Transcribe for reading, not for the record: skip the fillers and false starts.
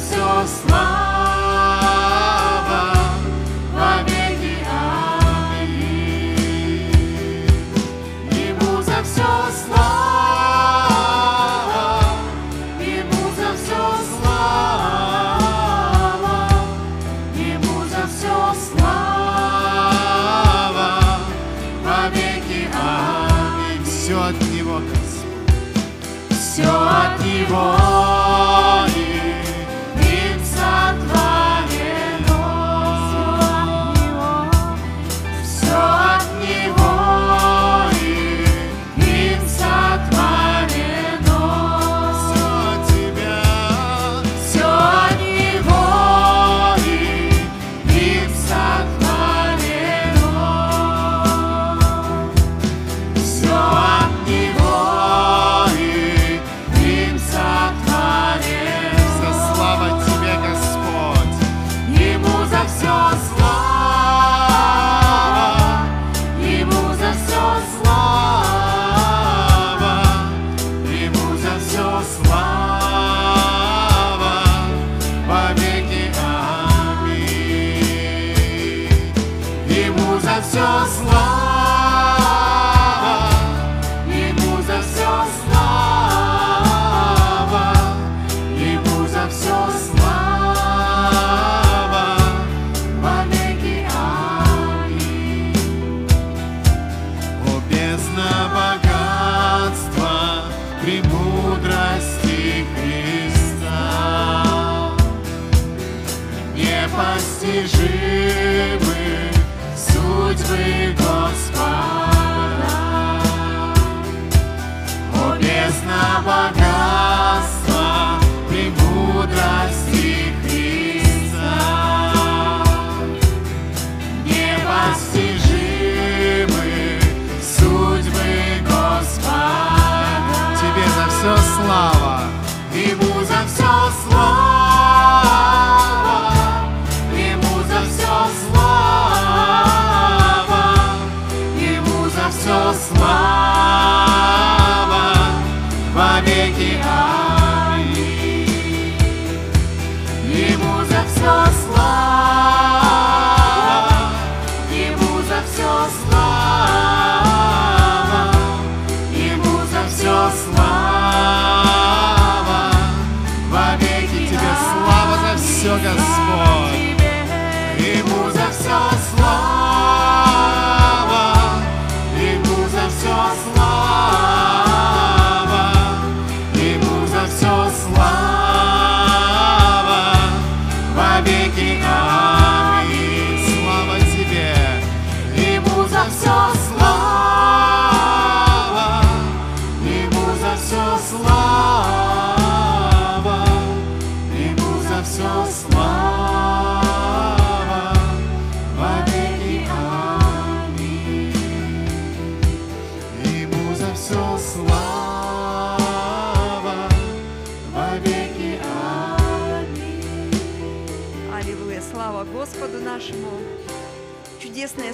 все слава во веки. Аминь. Ему за все слава, ему за все слава, ему за все слава во веки. Аминь. Все от Него, Господь, все от Него. Непостижимы судьбы Господа, о бездна богатства премудрости Христа. Непостижимы судьбы Господа, Тебе за все слава, Ему за все слава. Слава во веки. Аминь. Ему за все слава, Ему за все слава, Ему за все слава во веки. Тебе слава за все, Господь. Ему за все слава. Слава Господу нашему! Чудесное